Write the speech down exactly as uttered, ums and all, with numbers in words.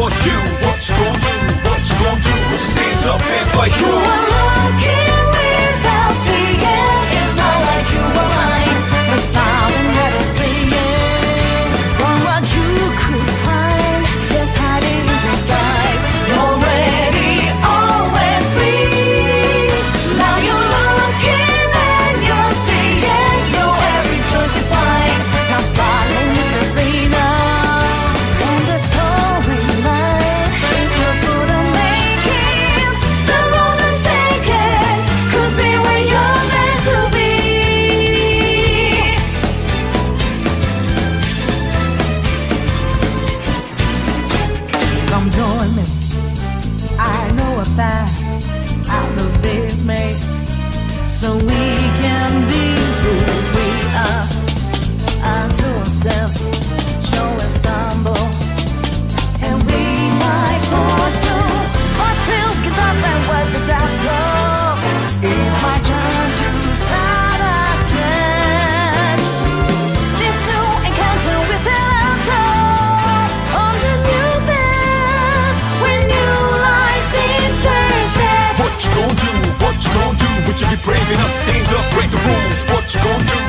for you. What you gon' do? What you gon' do? We'll stand up and fight you. You are looking weird, how seeing it's not like you are mine. But someone had a feeling from what you could find, just hiding in the sky. You're already always free. Now you're looking and you're seeing your every choice is mine. Now follow me to freedom. Out of this maze, so we can be who we are unto ourselves. Show and stumble, and we might fall too. Or still get up and wipe the dust off. It might turn to start us change. This new encounter with the love on the new bed with new lives in. What you gon' do? What you gon' do? Would you be brave enough? Stand up, break the rules. What you gon' do?